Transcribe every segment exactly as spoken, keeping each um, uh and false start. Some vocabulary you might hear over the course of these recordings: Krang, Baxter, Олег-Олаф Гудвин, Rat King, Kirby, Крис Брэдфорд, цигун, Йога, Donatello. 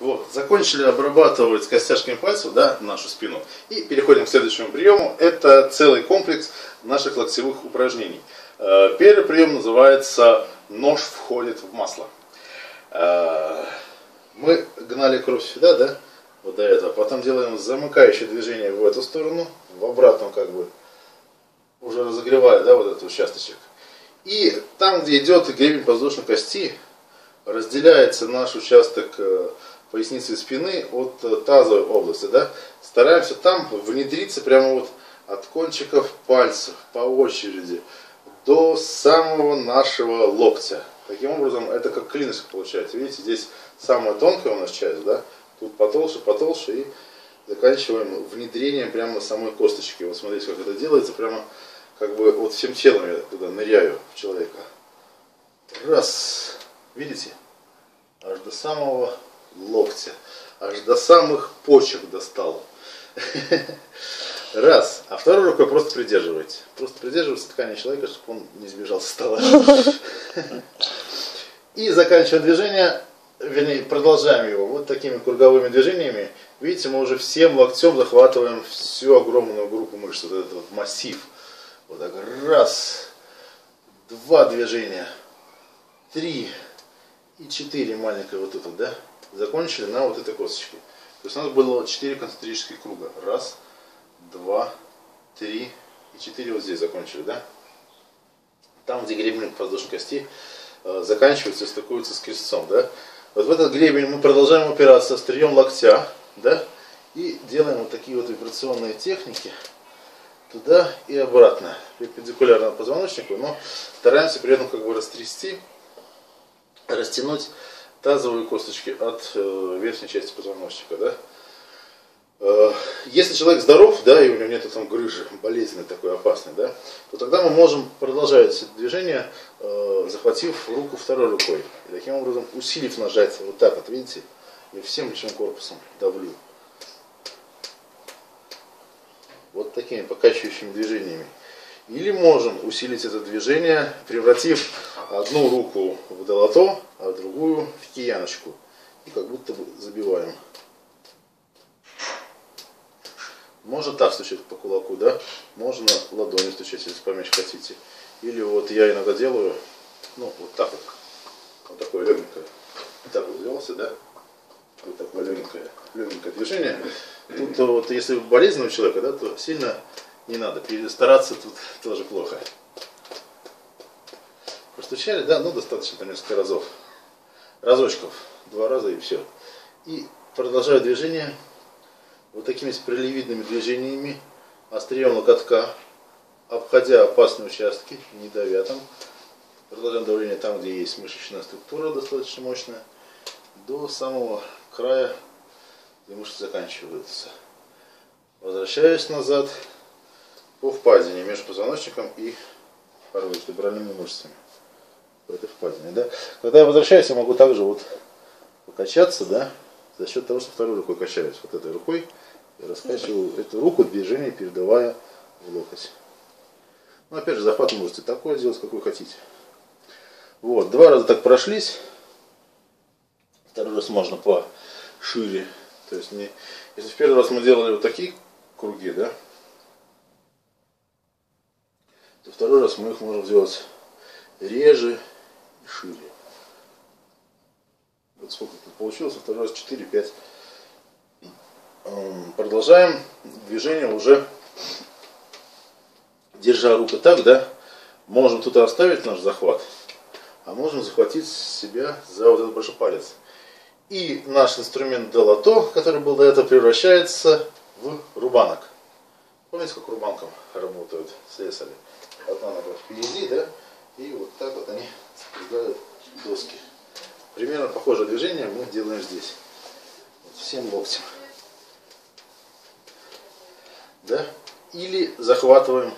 Вот, закончили обрабатывать костяшками пальцев, да, нашу спину. И переходим к следующему приему. Это целый комплекс наших локтевых упражнений. Первый прием называется «Нож входит в масло». Мы гнали кровь сюда, да, вот до этого. Потом делаем замыкающее движение в эту сторону, в обратную, как бы, уже разогревая, да, вот этот участочек. И там, где идет гребень подвздошной кости, разделяется наш участок поясницы и спины от тазовой области, да? Стараемся там внедриться прямо вот от кончиков пальцев по очереди до самого нашего локтя. Таким образом, это как клинышко получается. Видите, здесь самая тонкая у нас часть, да? Тут потолще, потолще, и заканчиваем внедрением прямо самой косточки. Вот смотрите, как это делается, прямо как бы вот всем телом я туда ныряю в человека. Раз, видите, аж до самого локтя, аж до самых почек достал. Раз. А второй рукой просто придерживайте. Просто придерживайте ткани человека, чтобы он не сбежал со стола. И заканчиваем движение, вернее, продолжаем его вот такими круговыми движениями. Видите, мы уже всем локтем захватываем всю огромную группу мышц, вот этот вот массив. Вот так. Раз. Два движения. Три. И четыре маленькие вот это, да? Закончили на вот этой косточке. То есть у нас было четыре концентрических круга. Раз, два, три и четыре вот здесь закончили, да? Там, где гребень подвздошной кости заканчивается и стыкуется с крестцом, да? Вот в этот гребень мы продолжаем упираться острием локтя, да? И делаем вот такие вот вибрационные техники туда и обратно, перпендикулярно позвоночнику, но стараемся при этом как бы растрясти, растянуть тазовые косточки от верхней части позвоночника, да? Если человек здоров, да, и у него нет там грыжи, болезненной такой, опасной, да, то тогда мы можем продолжать движение, захватив руку второй рукой. И таким образом усилив нажать вот так вот, видите, я всем лишним корпусом давлю. Вот такими покачивающими движениями. Или можем усилить это движение, превратив одну руку в долото, а другую в кияночку. И как будто бы забиваем. Можно так стучать по кулаку, да? Можно ладонью стучать, если помягче хотите. Или вот я иногда делаю, ну, вот так вот. Вот такое легенькое. Вот так вот делался, да? Вот такое легенькое, легенькое движение. Тут вот, если болезнь у человека, да, то сильно... Не надо, перестараться тут тоже плохо. Простучали, да, ну достаточно там несколько разов. Разочков, два раза и все. И продолжаю движение вот такими спиралевидными движениями, острием локотка, обходя опасные участки, не давя там. Продолжаем давление там, где есть мышечная структура достаточно мощная, до самого края, где мышцы заканчиваются. Возвращаюсь назад. По впадине между позвоночником и порой вертебральными мышцами. В этой впадине, да? Когда я возвращаюсь, я могу также вот покачаться, да? За счет того, что второй рукой качаюсь. Вот этой рукой я раскачиваю эту руку, движение передавая в локоть. Ну, опять же, захват можете такой сделать, какой хотите. Вот, два раза так прошлись. Второй раз можно пошире. То есть, не... если в первый раз мы делали вот такие круги, да? Второй раз мы их можем сделать реже и шире. Вот сколько тут получилось, второй раз четыре-пять. Продолжаем движение уже, держа руку так, да, можем тут оставить наш захват, а можем захватить себя за вот этот большой палец. И наш инструмент долото, который был до этого, превращается в рубанок. Помните, как рубанком работают слесари? Одна нога впереди, да, и вот так вот они создают доски. Примерно похожее движение мы делаем здесь. Вот всем локтем. Да? Или захватываем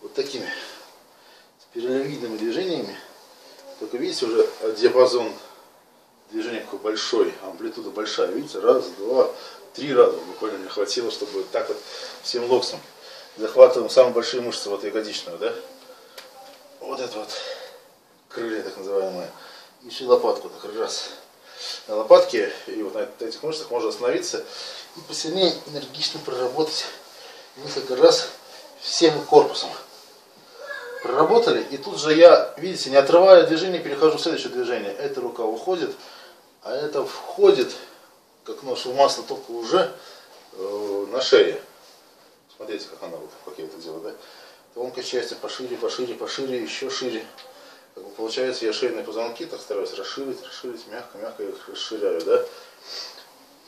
вот такими спиралевидными движениями. Только видите, уже диапазон движения какой большой, амплитуда большая. Видите, раз, два, три раза буквально не хватило, чтобы так вот всем локтем. Захватываем самые большие мышцы, вот ягодичную, да? Вот это вот крылья так называемые. И еще лопатку так раз. лопатки, и вот на этих мышцах можно остановиться и посильнее энергично проработать несколько раз всем корпусом. Проработали, и тут же я, видите, не отрывая движение, перехожу в следующее движение. Эта рука уходит, а эта входит, как нож в масло, только уже э, на шее. Смотрите, как она, вот, как я это делаю, да? Тонкая часть, пошире, пошире, пошире, еще шире. Как бы получается, я шейные позвонки так стараюсь расширить, расширить, мягко, мягко их расширяю, да?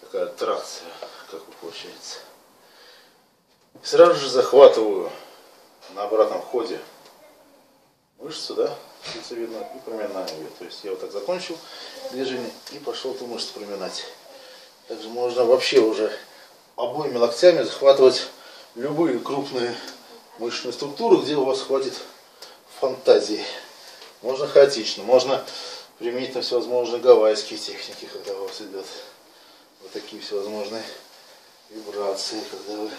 Такая тракция, как бы получается. И сразу же захватываю на обратном ходе мышцу, да, мышцу видно, и проминаю ее. То есть я вот так закончил движение и пошел эту мышцу проминать. Также можно вообще уже обоими локтями захватывать любые крупные мышечные структуры, где у вас хватит фантазии. Можно хаотично, можно применить на всевозможные гавайские техники, когда у вас идет вот такие всевозможные вибрации, когда вы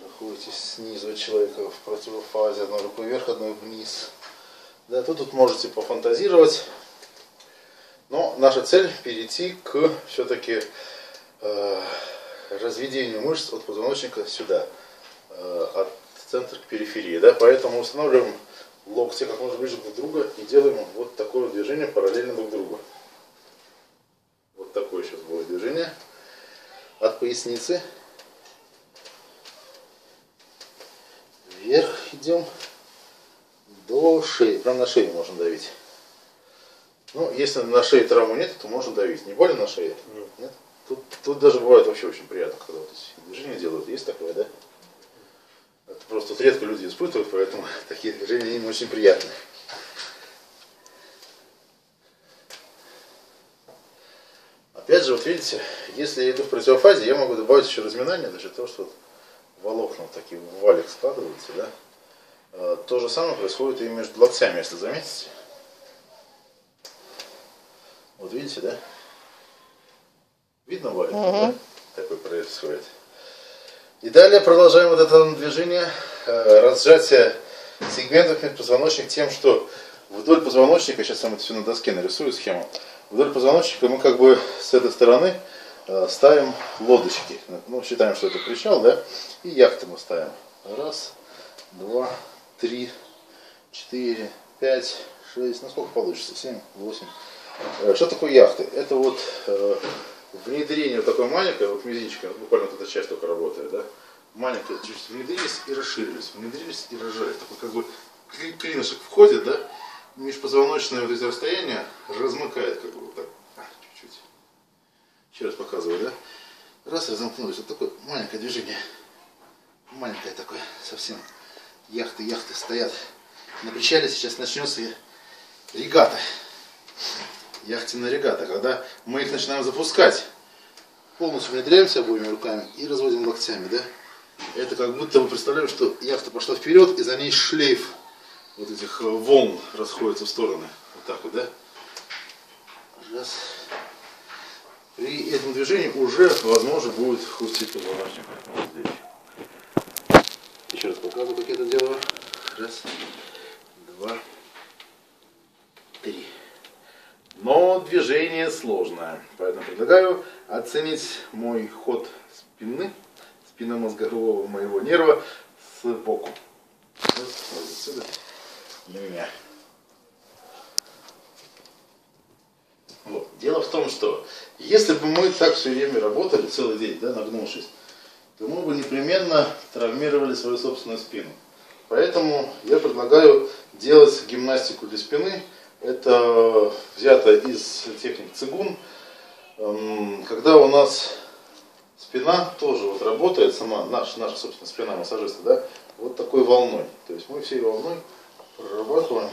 проходите снизу от человека в противофазе, одной рукой вверх, одной вниз. Да, то тут можете пофантазировать, но наша цель перейти к все-таки э, разведению мышц от позвоночника сюда, э, от центра к периферии. Да? Поэтому устанавливаем локти как можно ближе друг к другу и делаем вот такое движение параллельно друг другу. Вот такое сейчас было движение от поясницы. Вверх идем. До шеи, прям на шею можно давить. Ну, если на шее травмы нет, то можно давить. Не больно на шее? Нет. Нет? Тут, тут даже бывает вообще очень приятно, когда вот движения делают. Есть такое, да? Это просто вот редко люди испытывают, поэтому такие движения им очень приятны. Опять же, вот видите, если я иду в противофазе, я могу добавить еще разминание за счет того, что вот волокна вот такие в валик складываются, да? То же самое происходит и между локтями, если заметите. Вот видите, да? Видно валик, угу. Да? Такое происходит. И далее продолжаем вот это движение разжатия сегментов межпозвоночных тем, что вдоль позвоночника, сейчас я вам это все на доске нарисую схему, вдоль позвоночника мы как бы с этой стороны ставим лодочки. Ну, считаем, что это причал, да? И яхты мы ставим. Раз, два, три, четыре, пять, шесть, ну сколько получится, семь, восемь. Что такое яхты? Это вот э, внедрение вот такой маленькой, вот мизинчика, буквально вот эта часть только работает, да? Маленькая, чуть-чуть внедрились и расширились, внедрились и разжались. Такой как бы клинышек входит, да? Межпозвоночное вот эти расстояния размыкает, как бы вот так, чуть-чуть. Еще раз показываю, да? Раз, разомкнулись, вот такое маленькое движение, маленькое такое, совсем. Яхты, яхты стоят на причале, сейчас начнется регата, яхтенная регата, когда мы их начинаем запускать, полностью внедряемся обоими руками и разводим локтями, да? Это как будто мы представляем, что яхта пошла вперед и за ней шлейф вот этих волн расходится в стороны, вот так вот, да? Раз. При этом движении уже, возможно, будет хрустеть позвоночник. Вот здесь. Еще раз показываю, как я это делаю. Раз, два, три. Но движение сложное. Поэтому предлагаю оценить мой ход спины, спинномозгового моего нерва сбоку. Вот отсюда на меня. Вот. Дело в том, что если бы мы так все время работали, целый день, да, нагнувшись, то мы бы непременно травмировали свою собственную спину. Поэтому я предлагаю делать гимнастику для спины. Это взято из техник цигун. Когда у нас спина тоже вот работает, сама наша, наша собственная спина массажиста, да, вот такой волной. То есть мы всей волной прорабатываем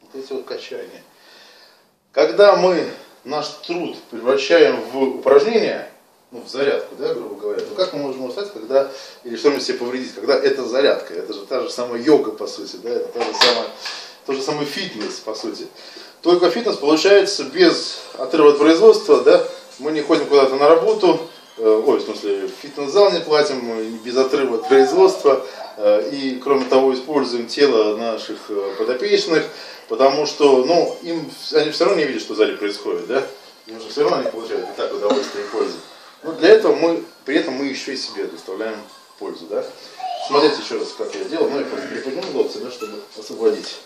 вот эти вот качания. Когда мы наш труд превращаем в упражнение, ну, в зарядку, да, грубо говоря, то как мы можем устать, когда, или что-нибудь себе повредить, когда это зарядка, это же та же самая йога, по сути, да, это та же самая, тот же самый фитнес, по сути. Только фитнес получается без отрыва от производства, да, мы не ходим куда-то на работу, ой, в смысле, фитнес-зал не платим, без отрыва от производства, и, кроме того, используем тело наших подопечных, потому что, ну, им, они все равно не видят, что в зале происходит, да? Им же все равно они получают не так удовольствие и пользу. Но для этого мы, при этом мы еще и себе доставляем пользу, да? Смотрите еще раз, как я делал, ну, я просто приподнял локти, да, чтобы освободить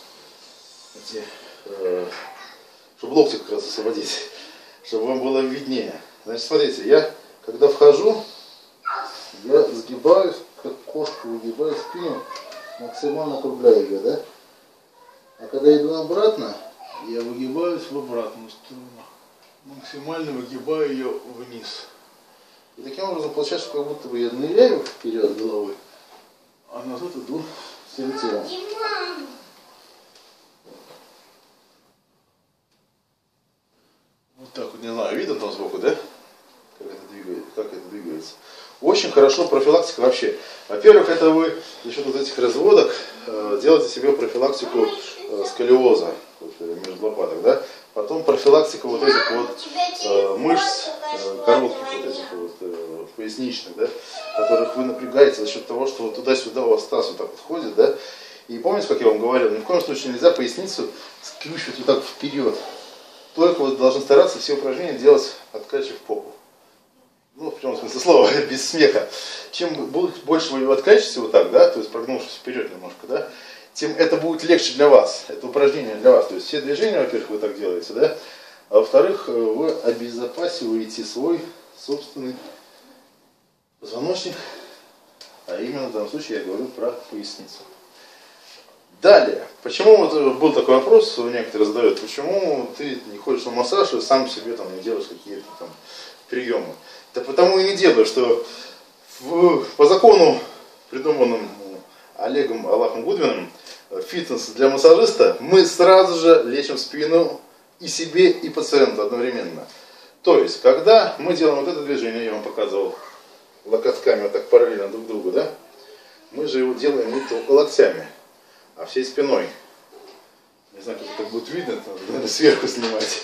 эти, э, чтобы локти как раз освободить, чтобы вам было виднее. Значит, смотрите, я, когда вхожу, я сгибаюсь, как кошка, выгибаю спину, максимально округляю ее, да? А когда иду обратно, я выгибаюсь в обратную сторону, максимально выгибаю ее вниз. И таким образом получается, что как будто бы я ныряю вперед головой, а назад иду всем телом. Вот так вот, не знаю, видно там сбоку, да? Как это двигается, как это двигается. Очень хорошо профилактика вообще. Во-первых, это вы за счет вот этих разводок э, делаете себе профилактику э, сколиоза вот, между лопаток, да? Потом профилактика вот этих вот э, мышц э, коротких, вот этих вот э, поясничных, да? Которых вы напрягаете за счет того, что вот туда-сюда у вас таз вот так вот ходит, да? И помните, как я вам говорил, ни в коем случае нельзя поясницу скрючивать вот так вперед. Только вы должны стараться все упражнения делать, откачив попу. Ну, в прямом смысле слова, без смеха. Чем больше вы его откачиваете вот так, да, то есть прогнувшись вперед немножко, да, тем это будет легче для вас, это упражнение для вас. То есть все движения, во-первых, вы так делаете, да, а во-вторых, вы обезопасиваете свой собственный позвоночник, а именно в данном случае я говорю про поясницу. Далее, почему вот был такой вопрос, некоторые задают, почему ты не ходишь на массаж и сам себе там не делаешь какие-то там приемы? Да потому и не делаю, что в, по закону, придуманным Олегом-Олафом Гудвином, фитнес для массажиста, мы сразу же лечим спину и себе, и пациенту одновременно. То есть, когда мы делаем вот это движение, я вам показывал локотками вот так параллельно друг к другу, да, мы же его делаем не только локтями, а всей спиной. Не знаю, как это будет видно, это надо сверху снимать.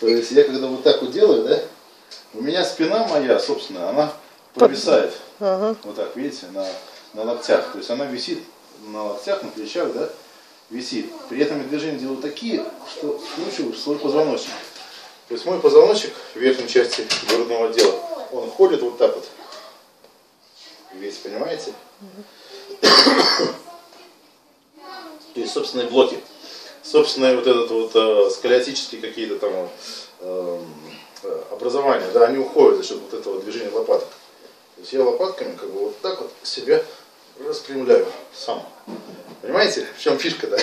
То есть я когда вот так вот делаю, да, у меня спина моя, собственно, она провисает. Ага. Вот так, видите, на, на локтях. То есть она висит на локтях, на плечах, да, висит. При этом я движения делаю такие, что скручиваешь свой позвоночник. То есть мой позвоночник в верхней части грудного отдела, он ходит вот так вот. Весь, понимаете? Ага. То есть собственные блоки, собственные вот этот вот э, сколиотические какие-то там э, образования, да, они уходят за счет вот этого движения лопаток. То есть я лопатками как бы вот так вот себя распрямляю сам. Понимаете, в чем фишка, да?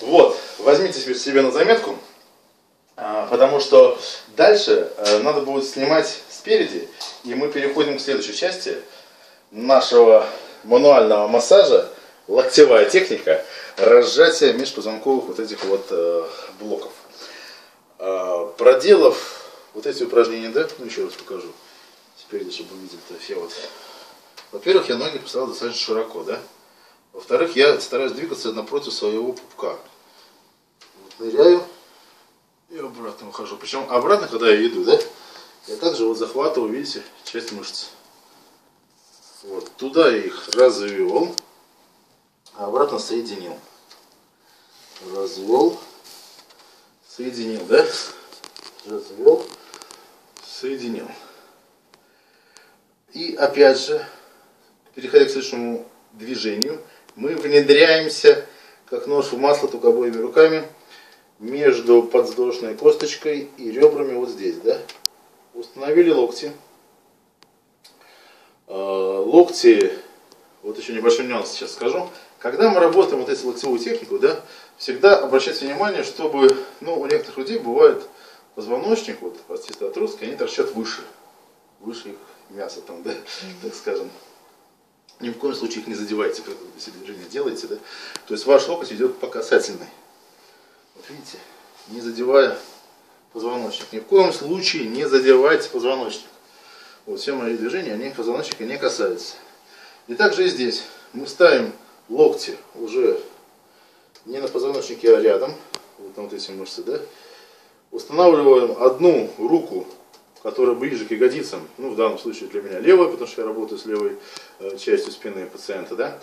Вот, возьмите себе на заметку, э, потому что дальше э, надо будет снимать спереди, и мы переходим к следующей части нашего мануального массажа. Локтевая техника разжатия межпозвонковых вот этих вот э, блоков. Э, проделав вот эти упражнения, да, ну еще раз покажу. Теперь, чтобы вы видели это все вот. Во-первых, я ноги поставил достаточно широко, да. Во-вторых, я стараюсь двигаться напротив своего пупка. Вот ныряю и обратно ухожу. Причем обратно, когда я иду, да, я также вот захватываю, видите, часть мышц. Вот, туда я их развел. А обратно соединил. Развел. Соединил, да? Развел. Соединил. И опять же, переходя к следующему движению, мы внедряемся, как нож в масло, только обоими руками, между подвздошной косточкой и ребрами вот здесь, да? Установили локти. Локти, вот еще небольшой нюанс сейчас скажу. Когда мы работаем вот эту локтевую технику, да, всегда обращайте внимание, чтобы, ну, у некоторых людей бывает позвоночник, вот, простите, отростки, они торчат выше, выше их мяса там, да, так скажем. Ни в коем случае их не задевайте, когда вы все движения делаете, да. То есть ваш локоть идет по касательной. Вот видите, не задевая позвоночник. Ни в коем случае не задевайте позвоночник. Вот все мои движения, они позвоночника не касаются. И также и здесь мы ставим локти уже не на позвоночнике, а рядом, вот на вот эти мышцы, да, устанавливаем одну руку которая ближе к ягодицам, ну в данном случае для меня левая, потому что я работаю с левой частью спины пациента, да,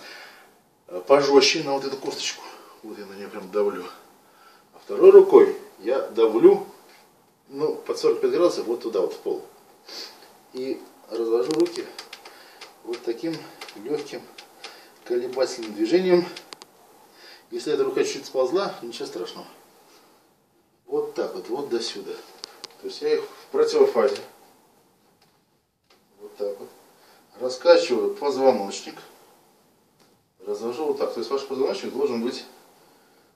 пожестче на вот эту косточку, вот я на нее прям давлю, а второй рукой я давлю, ну, под сорок пять градусов вот туда, вот в пол, и развожу руки вот таким легким колебательным движением. Если эта рука чуть-чуть сползла, ничего страшного. Вот так вот, вот до сюда. То есть я их в противофазе. Вот так вот. Раскачиваю позвоночник. Развожу вот так. То есть ваш позвоночник должен быть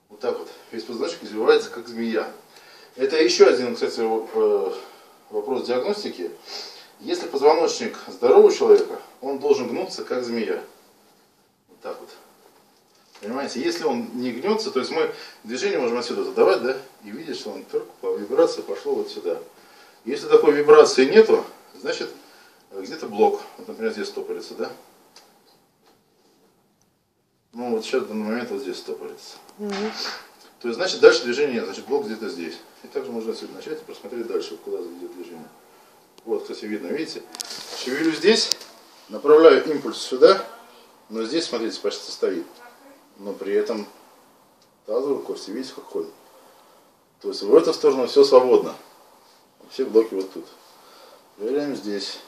вот так вот. Весь позвоночник извивается, как змея. Это еще один, кстати, вопрос диагностики. Если позвоночник здорового человека, он должен гнуться, как змея. Вот так вот. Понимаете, если он не гнется, то есть мы движение можем отсюда задавать, да, и видеть, что он только по вибрации пошел вот сюда. Если такой вибрации нету, значит где-то блок. Вот, например, здесь стопорится, да? Ну вот сейчас в данный момент вот здесь стопорится. Mm-hmm. То есть, значит, дальше движения нет, значит блок где-то здесь. И также можно отсюда начать и просмотреть дальше, куда идет движение. Вот, кстати, видно, видите? Шевелю здесь, направляю импульс сюда, но здесь, смотрите, почти стоит. Но при этом тазовые кости, видите, как ходят. То есть в эту сторону все свободно. Все блоки вот тут. Проверяем здесь.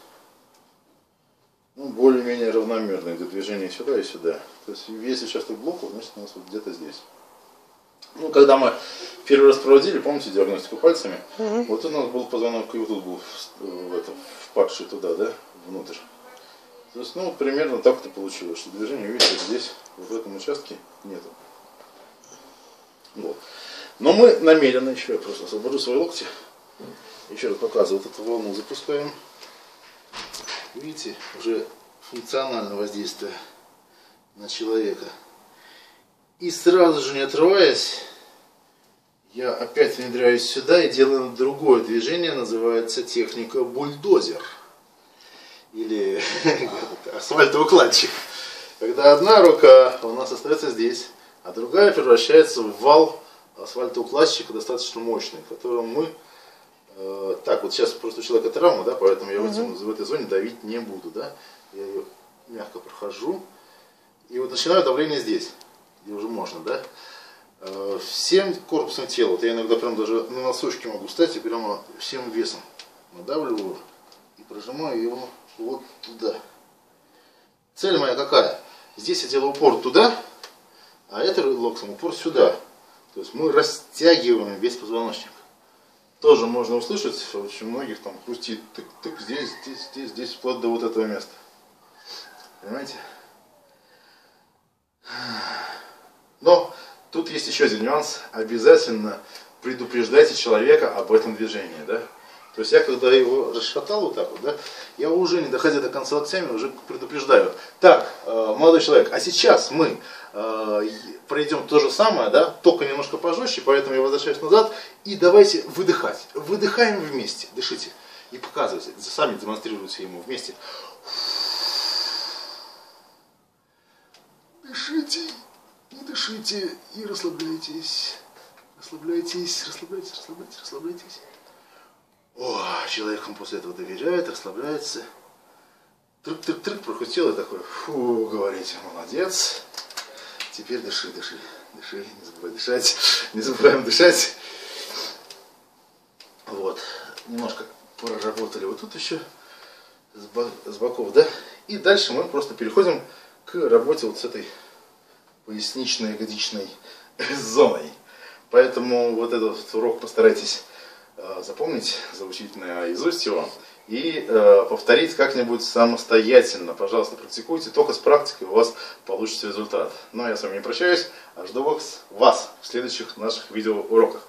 Ну, более-менее равномерно. Идет движение сюда и сюда. То есть если сейчас тут блоков, значит у нас вот где-то здесь. Ну, когда мы первый раз проводили, помните, диагностику пальцами, угу. Вот у нас был позвонок, и вот тут был в этом, впадший туда, да, внутрь. То есть, ну, примерно так это получилось, что движение, видите, здесь, в этом участке нету. Вот. Но мы намеренно, еще я просто освобожу свои локти, еще раз показываю, вот эту волну запускаем. Видите, уже функциональное воздействие на человека. И сразу же, не отрываясь, я опять внедряюсь сюда и делаю другое движение, называется техника бульдозер. Или асфальтоукладчик. Когда одна рука у нас остается здесь, а другая превращается в вал асфальтоукладчика достаточно мощный, которым мы... Э, так, вот сейчас просто у человека травма, да, поэтому я в, этом, в этой зоне давить не буду. Да? Я ее мягко прохожу. И вот начинаю давление здесь, где уже можно. Да? Э, всем корпусом тела. Вот я иногда прям даже на носочки могу встать и прямо всем весом надавливаю. И прожимаю его вот туда. Цель моя какая? Здесь я делаю упор туда, а это локтем упор сюда. То есть мы растягиваем весь позвоночник. Тоже можно услышать, что очень многих там хрустит тык-тык, здесь, здесь, здесь, здесь, вплоть до вот этого места. Понимаете? Но тут есть еще один нюанс. Обязательно предупреждайте человека об этом движении, да? То есть я когда его расшатал вот так вот, да, я уже не доходя до конца локтями, уже предупреждаю. Так, э, молодой человек, а сейчас мы э, пройдем то же самое, да, только немножко пожестче, поэтому я возвращаюсь назад и давайте выдыхать. Выдыхаем вместе, дышите и показывайте, сами демонстрируйте ему вместе. Дышите, и дышите, и расслабляйтесь, расслабляйтесь, расслабляйтесь, расслабляйтесь, расслабляйтесь. О, человек после этого доверяет, расслабляется. Трык-трык-трык, прохрустел и такой, фу, говорите, молодец. Теперь дыши, дыши, дыши, не забывай дышать, не забываем дышать. Вот, немножко проработали вот тут еще, с боков, да. И дальше мы просто переходим к работе вот с этой пояснично-ягодичной зоной. Поэтому вот этот урок постарайтесь запомнить, заучить наизусть его и э, повторить как-нибудь самостоятельно. Пожалуйста, практикуйте, только с практикой у вас получится результат. Ну а я с вами не прощаюсь, а жду вас в следующих наших видеоуроках.